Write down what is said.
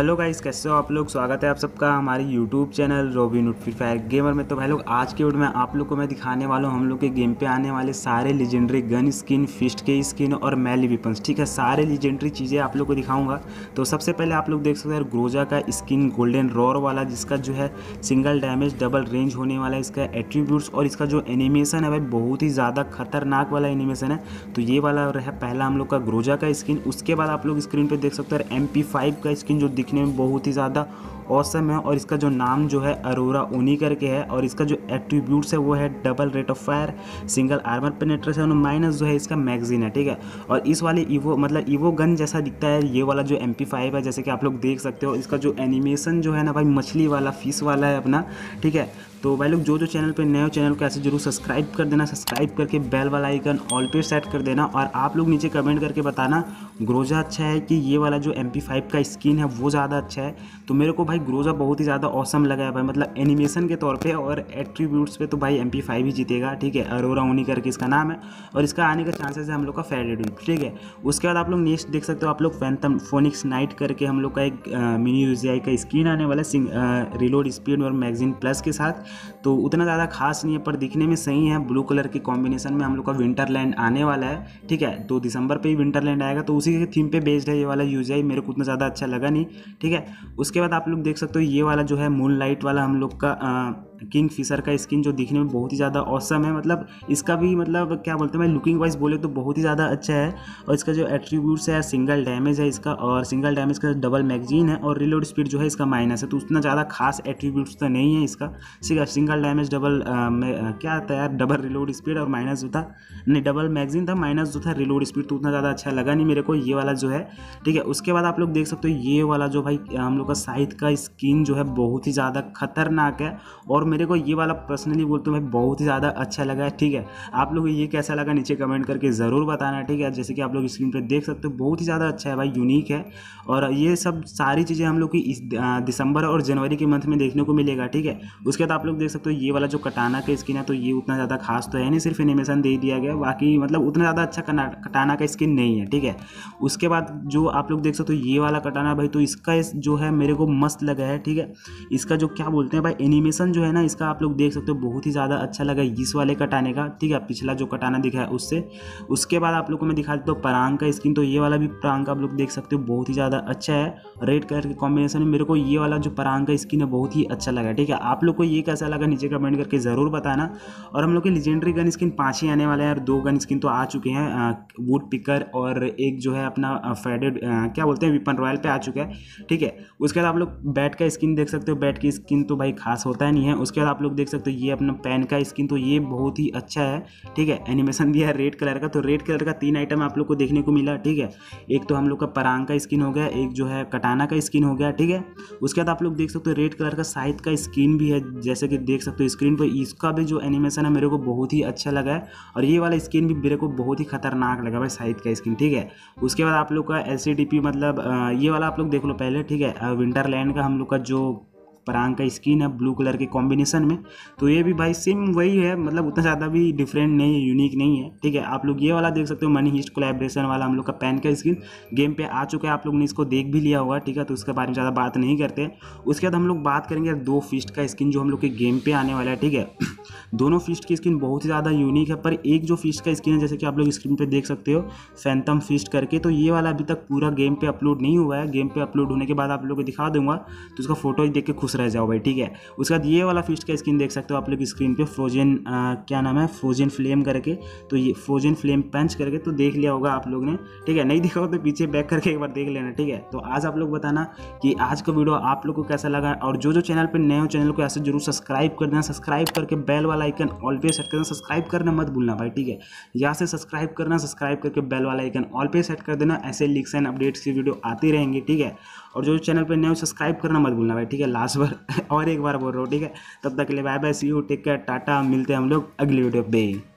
Hello guys, कैसे हो आप लोग। स्वागत है आप सबका हमारे YouTube channel Robinhood Free Fire gamer में। तो भाई लोग, आज के वीडियो में आप लोग को मैं दिखाने वाला हूँ हम लोग के गेम पे आने वाले सारे लीजेंडरी गन स्किन, फिस्ट के स्किन और मैली वेपन्स। ठीक है, सारे लीजेंडरी चीज़ें आप लोग को दिखाऊंगा। तो सबसे पहले आप लोग देख सकते हैं ग्रोजा का स्किन गोल्डन रोर वाला, जिसका जो है सिंगल डैमेज डबल रेंज होने वाला है। इसका एट्रीब्यूट्स और इसका जो एनिमेशन है भाई, बहुत ही ज़्यादा खतरनाक वाला एनिमेशन है। तो ये वाला रहा पहला हम लोग का ग्रोजा का स्किन। उसके बाद आप लोग स्क्रीन पर देख सकते हैं MP5 का स्किन, जो दिखने में बहुत ही ज़्यादा ऑसम है। और इसका जो नाम जो है अरोरा ओनिकर के है। और इसका जो एट्रीब्यूट्स है वो है double rate of fire, single armour penetration, minus जो है इसका मैगजीन है। ठीक है, और इस वाले ईवो मतलब ईवो गन जैसा दिखता है ये वाला जो MP5 है, जैसे कि आप लोग देख सकते हो। इसका जो एनिमेशन जो है ना भाई, मछली वाला फिश वाला है अपना। ठीक है, तो भाई लोग जो चैनल पे नए हो, चैनल को ऐसे जरूर सब्सक्राइब कर देना। सब्सक्राइब करके बेल वाला आइकन ऑल पे सेट कर देना। और आप लोग नीचे कमेंट करके बताना ग्रोजा अच्छा है कि ये वाला जो MP5 का स्किन है वो ज़्यादा अच्छा है। तो मेरे को भाई ग्रोजा बहुत ही ज़्यादा ऑसम लगा है भाई, मतलब एनिमेशन के तौर पे और एट्रीब्यूट्स पे। तो भाई MP5 ही जीतेगा। ठीक है, अरोरा ओनिकर के इसका नाम है और इसका आने का चांसेस है हम लोग का फेवरेट। ठीक है, उसके बाद आप लोग नेक्स्ट देख सकते हो आप लोग फैंटम फोनिक्स नाइट करके हम लोग का एक मिनी यूजीआई का स्किन आने वाला है, रिलोड स्पीड और मैगजीन प्लस के साथ। तो उतना ज़्यादा खास नहीं है पर दिखने में सही है। ब्लू कलर के कॉम्बिनेशन में हम लोग का विंटरलैंड आने वाला है। ठीक है, 2 दिसंबर पे ही विंटरलैंड आएगा। तो उसी के थीम पे बेस्ड है ये वाला यूजीआई, मेरे को उतना ज़्यादा अच्छा लगा नहीं। ठीक है, उसके बाद आप लोग देख सकते हो ये वाला जो है मून लाइट वाला हम लोग का किंगफिशर का स्किन, जो दिखने में बहुत ही ज़्यादा ऑसम है। मतलब इसका भी मतलब क्या बोलते हैं, मैं लुकिंग वाइज बोले तो बहुत ही ज़्यादा अच्छा है। और इसका जो एट्रीब्यूट्स है सिंगल डैमेज है इसका, और सिंगल डैमेज का डबल मैगजीन है और रिलोड स्पीड जो है इसका माइनस है। तो उतना ज़्यादा खास एट्रीब्यूट्स तो नहीं है इसका। ठीक है, सिंगल डैमेज डबल क्या आता है यार, डबल रिलोड स्पीड और माइनस जो था, नहीं डबल मैगजीन था, माइनस जो था रिलोड स्पीड। तो उतना ज़्यादा अच्छा लगा नहीं मेरे को ये वाला जो है। ठीक है, उसके बाद आप लोग देख सकते हो ये वाला जो भाई हम लोग का साहिद का स्किन जो है बहुत ही ज़्यादा खतरनाक है। और मेरे को ये वाला पर्सनली बोलते हैं बहुत ही ज़्यादा अच्छा लगा है। ठीक है, आप लोग ये कैसा लगा नीचे कमेंट करके ज़रूर बताना। ठीक है, जैसे कि आप लोग स्क्रीन पे देख सकते हो बहुत ही ज़्यादा अच्छा है भाई, यूनिक है। और ये सब सारी चीज़ें हम लोग की इस दिसंबर और जनवरी के मंथ में देखने को मिलेगा। ठीक है, उसके बाद आप लोग देख सकते हो ये वाला जो कटाना का स्किन है। तो ये उतना ज़्यादा खास तो है नहीं, सिर्फ एनिमेशन दे दिया गया, बाकी मतलब उतना ज़्यादा अच्छा कटाना का स्किन नहीं है। ठीक है, उसके बाद जो आप लोग देख सकते हो ये वाला कटाना भाई, तो इसका जो है मेरे को मस्त लगा है। ठीक है, इसका जो क्या बोलते हैं भाई एनिमेशन जो है ना, इसका आप लोग देख सकते हो बहुत ही ज़्यादा अच्छा लगा इस वाले कटाने का। ठीक है, पिछला जो कटाना दिखा है उससे। उसके बाद आप लोग को मैं दिखा देता हूँ परांग का स्किन। तो ये वाला भी परांग का आप लोग देख सकते हो बहुत ही ज़्यादा अच्छा है। रेड कलर के कॉम्बिनेशन में मेरे को ये वाला जो परांग का स्किन है बहुत ही अच्छा लगा। ठीक है, आप लोग को ये कैसा लगा नीचे कमेंट करके ज़रूर बताना। और हम लोग के लीजेंडरी गन स्किन 5 ही आने वाले हैं और 2 गन स्किन तो आ चुके हैं, वुड पिकर और एक जो है अपना फेडेड क्या बोलते हैं विपन रॉयल पे आ चुका है। ठीक है, उसके बाद आप लोग बैट का स्किन देख सकते हो। बैट की स्किन तो भाई खास होता है नहीं है। उसके बाद आप लोग देख सकते हो ये अपना पैन का स्किन, तो ये बहुत ही अच्छा है। ठीक है, एनिमेशन दिया है रेड कलर का। तो रेड कलर का 3 आइटम आप लोग को देखने को मिला। ठीक है, एक तो हम लोग का परांग का स्किन हो गया, एक जो है कटाना का स्किन हो गया। ठीक है, उसके बाद आप लोग देख सकते हो रेड कलर का साहिद का स्किन भी है, जैसे कि देख सकते हो स्क्रीन पर। इसका भी जो एनिमेशन है मेरे को बहुत ही अच्छा लगा है और ये वाला स्किन भी मेरे को बहुत ही खतरनाक लगा भाई, साहिद का स्किन। ठीक है, उसके बाद आप लोग का LCDP मतलब ये वाला आप लोग देख लो पहले। ठीक है, विंटरलैंड का हम लोग का जो परांग का स्किन है ब्लू कलर के कॉम्बिनेशन में, तो ये भी भाई सेम वही है, मतलब उतना ज़्यादा भी डिफरेंट नहीं है, यूनिक नहीं है। ठीक है, आप लोग ये वाला देख सकते हो मनी हीस्ट कोलैबोरेशन वाला हम लोग का पैन का स्किन गेम पे आ चुका है, आप लोग ने इसको देख भी लिया होगा। ठीक है, तो उसके बारे में ज़्यादा बात नहीं करते। उसके बाद हम लोग बात करेंगे 2 फिस्ट का स्किन जो हम लोग के गेम पर आने वाला है। ठीक है, दोनों फिस्ट की स्किन बहुत ही ज़्यादा यूनिक है, पर एक जो फिस्ट का स्किन है जैसे कि आप लोग स्क्रीन पे देख सकते हो फैंटम फिस्ट करके, तो ये वाला अभी तक पूरा गेम पे अपलोड नहीं हुआ है। गेम पे अपलोड होने के बाद आप लोग को दिखा दूंगा, तो उसका फोटो ही देख के खुश रह जाओ भाई। ठीक है, उसके बाद ये वाला फिस्ट का स्किन देख सकते हो आप लोग स्क्रीन पर, फ्रोजन क्या नाम है फ्रोजन फ्लेम करके, तो ये फ्रोजन फ्लेम पंच करके, तो देख लिया होगा आप लोग ने। ठीक है, नहीं देखा हो तो पीछे बैक करके एक बार देख लेना। ठीक है, तो आज आप लोग बताना कि आज का वीडियो आप लोग को कैसा लगा। और जो चैनल पर नए हो, चैनल को ऐसे जरूर सब्सक्राइब कर देना। सब्सक्राइब करके बेल वाला आइकन ऑल पे सेट करना। सब्सक्राइब करना मत भूलना भाई। ठीक है, यहाँ से सब्सक्राइब करना, सब्सक्राइब करके बेल वाला आइकन ऑल पे सेट कर देना। ऐसे लिंक्स एंड अपडेट्स की वीडियो आती रहेंगी। ठीक है, और जो चैनल पे नए हो सब्सक्राइब करना मत भूलना भाई। ठीक है, लास्ट बार और एक बार बोल रहा हूँ। ठीक है, तब तक के लिए bye bye, see you, take care, tata. मिलते हैं हम लोग अगली वीडियो पे।